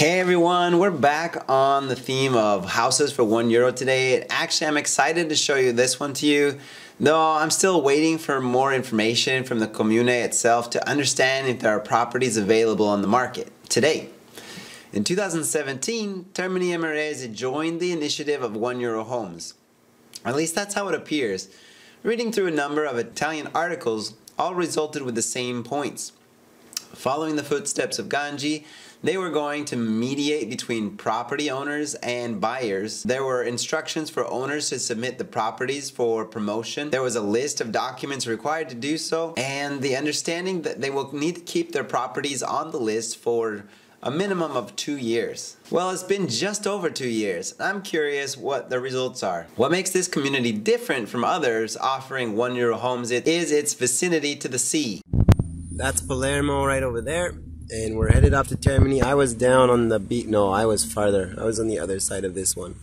Hey everyone, we're back on the theme of houses for €1 today. And actually, I'm excited to show you this one to you. Though I'm still waiting for more information from the comune itself to understand if there are properties available on the market today. In 2017, Termini Imerese joined the initiative of €1 homes. At least that's how it appears. Reading through a number of Italian articles, all resulted with the same points. Following the footsteps of Ganji, they were going to mediate between property owners and buyers. There were instructions for owners to submit the properties for promotion. There was a list of documents required to do so, and the understanding that they will need to keep their properties on the list for a minimum of 2 years. Well, it's been just over 2 years. I'm curious what the results are. What makes this community different from others offering €1 homes is its vicinity to the sea. That's Palermo right over there, and we're headed off to Termini. I was down on the beach. No, I was farther. I was on the other side of this one.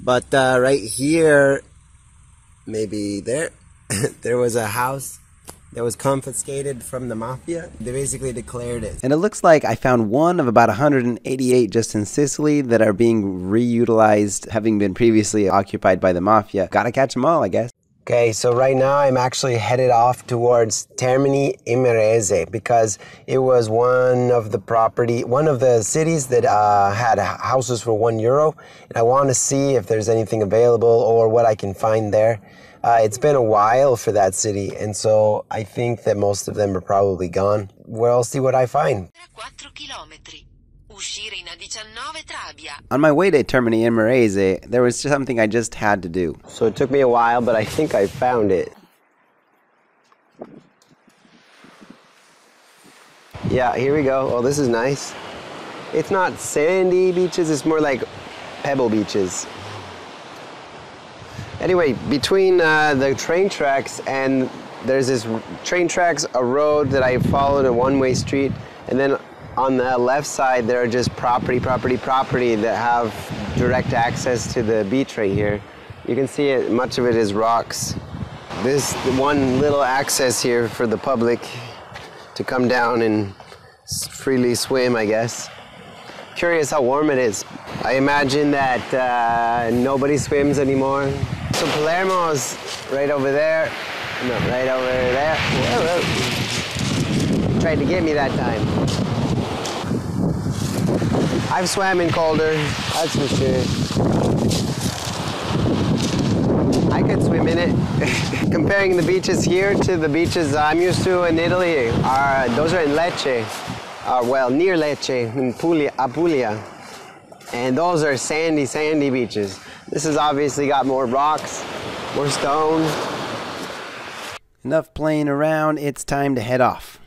But right here, maybe there, there was a house that was confiscated from the Mafia. They basically declared it. And it looks like I found one of about 188 just in Sicily that are being reutilized, having been previously occupied by the Mafia. Gotta catch them all, I guess. Okay, so right now I'm actually headed off towards Termini Imerese because it was one of the cities that had houses for €1. And I want to see if there's anything available or what I can find there. It's been a while for that city, and so I think that most of them are probably gone. We'll see what I find. On my way to Termini Imerese, there was something I just had to do. So it took me a while, but I think I found it. Yeah, here we go. Oh, this is nice. It's not sandy beaches, it's more like pebble beaches. Anyway, between the train tracks and there's this train tracks, a road that I followed, a one-way street, and then on the left side there are just property that have direct access to the beach right here. You can see it, much of it is rocks. This one little access here for the public to come down and freely swim, I guess. Curious how warm it is. I imagine that nobody swims anymore. So Palermo's right over there. No, right over there. Whoa. Tried to get me that time. I've swam in colder, that's for sure. I could swim in it. Comparing the beaches here to the beaches I'm used to in Italy, those are in Lecce. Well, near Lecce, in Puglia. And those are sandy, sandy beaches. This has obviously got more rocks, more stone. Enough playing around, it's time to head off.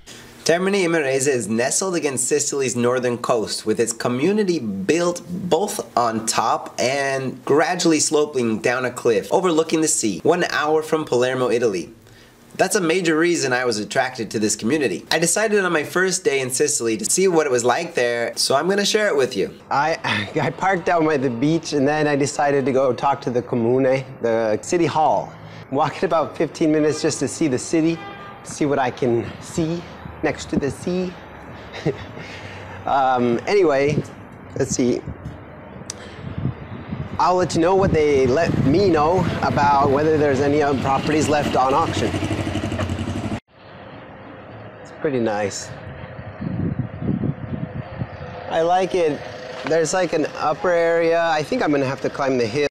Termini Imerese is nestled against Sicily's northern coast, with its community built both on top and gradually sloping down a cliff, overlooking the sea, 1 hour from Palermo, Italy. That's a major reason I was attracted to this community. I decided on my first day in Sicily to see what it was like there, so I'm gonna share it with you. I parked down by the beach and then I decided to go talk to the comune, the city hall. I'm walking about 15 minutes just to see the city, see what I can see next to the sea. Anyway, let's see. I'll let you know what they let me know about whether there's any other properties left on auction. Pretty nice. I like it. There's like an upper area. I think I'm gonna have to climb the hill.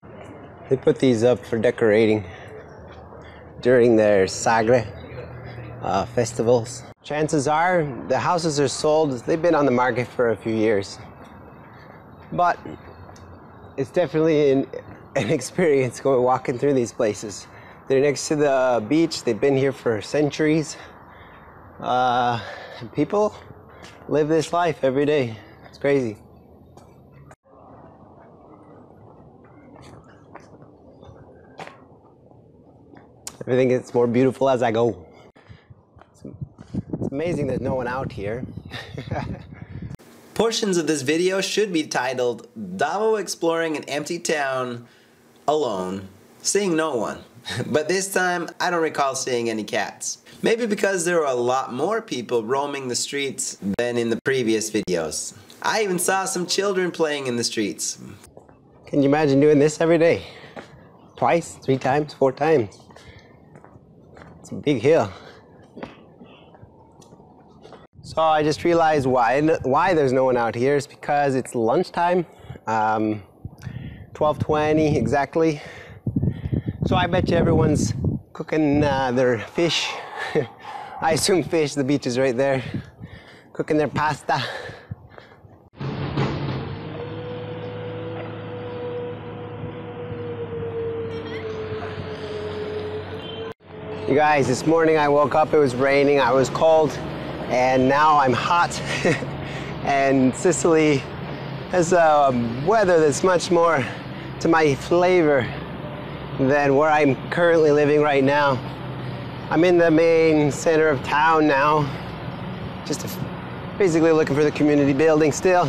They put these up for decorating during their Sagre festivals. Chances are the houses are sold. They've been on the market for a few years. But it's definitely an experience going walking through these places. They're next to the beach. They've been here for centuries. People live this life every day. It's crazy. Everything gets more beautiful as I go. It's amazing there's no one out here. Portions of this video should be titled Davo Exploring an Empty Town Alone, Seeing No One. But this time, I don't recall seeing any cats. Maybe because there were a lot more people roaming the streets than in the previous videos. I even saw some children playing in the streets. Can you imagine doing this every day? Twice, three times, four times. It's a big hill. So I just realized why there's no one out here is because it's lunchtime, 12:20 exactly. So I bet you everyone's cooking their fish. I assume fish, the beach is right there. Cooking their pasta. You guys, this morning I woke up, it was raining, I was cold, and now I'm hot. And Sicily has a weather that's much more to my flavor than where I'm currently living right now. I'm in the main center of town now, just basically looking for the community building still.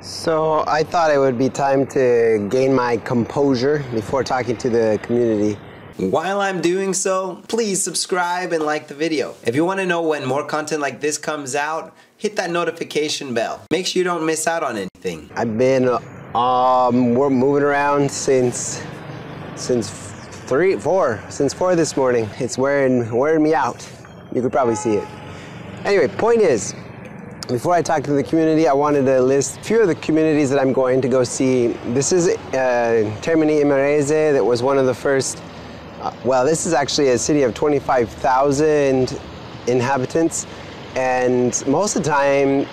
So I thought it would be time to gain my composure before talking to the community. While I'm doing so, please subscribe and like the video. If you want to know when more content like this comes out, hit that notification bell. Make sure you don't miss out on anything. I've been we're moving around since four this morning. It's wearing me out. You could probably see it. Anyway, point is, before I talk to the community, I wanted to list a few of the communities that I'm going to go see. This is Termini Imerese, that was one of the first, well, this is actually a city of 25,000 inhabitants, and most of the time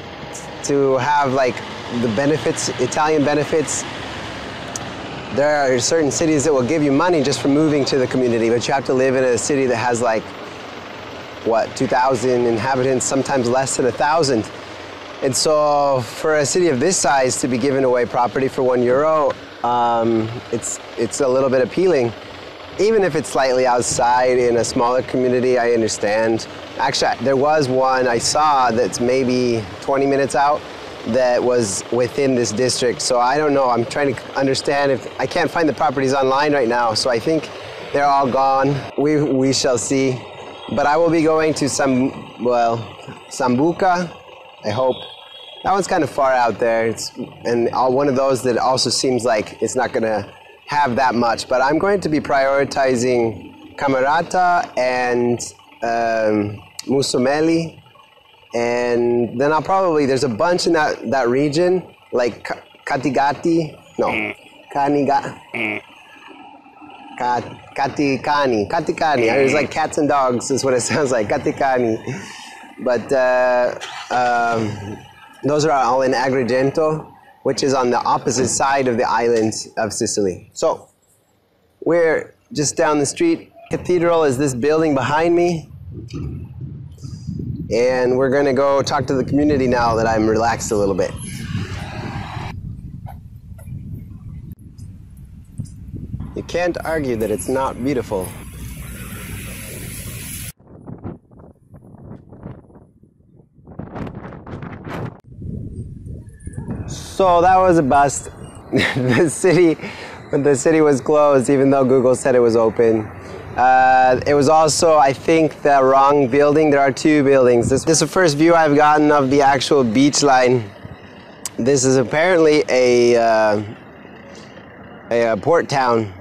to have like the benefits, Italian benefits, there are certain cities that will give you money just for moving to the community, but you have to live in a city that has like, what, 2,000 inhabitants, sometimes less than 1,000. And so for a city of this size to be giving away property for €1, it's a little bit appealing. Even if it's slightly outside in a smaller community, I understand. Actually, there was one I saw that's maybe 20 minutes out that was within this district. So I don't know, I'm trying to understand if, I can't find the properties online right now, so I think they're all gone. We shall see. But I will be going to Sambuca, I hope. That one's kind of far out there. It's one of those that also seems like it's not gonna have that much. But I'm going to be prioritizing Kamarata and Musumeli. And then I'll probably, there's a bunch in that region, like Katikani. It's like cats and dogs is what it sounds like, Katikani. But those are all in Agrigento, which is on the opposite side of the island of Sicily. So we're just down the street. Cathedral is this building behind me. And we're gonna go talk to the community now that I'm relaxed a little bit. You can't argue that it's not beautiful. So that was a bust. The city was closed, even though Google said it was open. It was also, I think, the wrong building. There are two buildings. This is the first view I've gotten of the actual beach line. This is apparently a port town.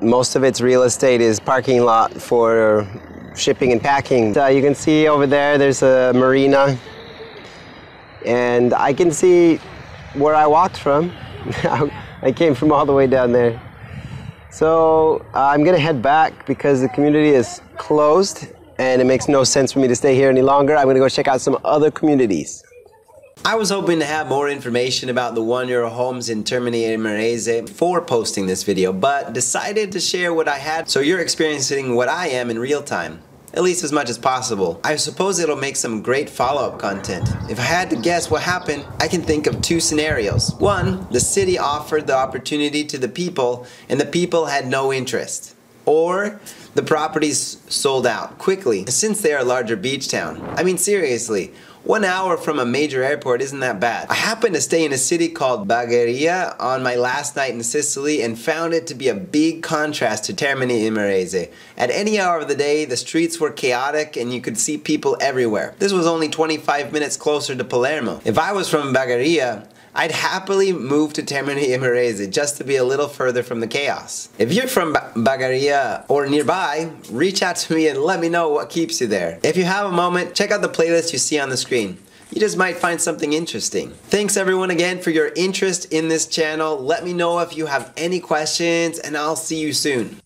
Most of its real estate is parking lot for shipping and packing. You can see over there, there's a marina. And I can see where I walked from. I came from all the way down there. So I'm gonna head back because the community is closed and it makes no sense for me to stay here any longer. I'm gonna go check out some other communities. I was hoping to have more information about the one-year homes in Termini Imerese before posting this video, but decided to share what I had so you're experiencing what I am in real time, at least as much as possible. I suppose it'll make some great follow-up content. If I had to guess what happened, I can think of two scenarios. One, the city offered the opportunity to the people and the people had no interest. Or the properties sold out quickly since they are a larger beach town. I mean, seriously, 1 hour from a major airport isn't that bad. I happened to stay in a city called Bagheria on my last night in Sicily and found it to be a big contrast to Termini Imerese. At any hour of the day, the streets were chaotic and you could see people everywhere. This was only 25 minutes closer to Palermo. If I was from Bagheria, I'd happily move to Termini Imerese just to be a little further from the chaos. If you're from Bagheria or nearby, reach out to me and let me know what keeps you there. If you have a moment, check out the playlist you see on the screen. You just might find something interesting. Thanks everyone again for your interest in this channel. Let me know if you have any questions and I'll see you soon.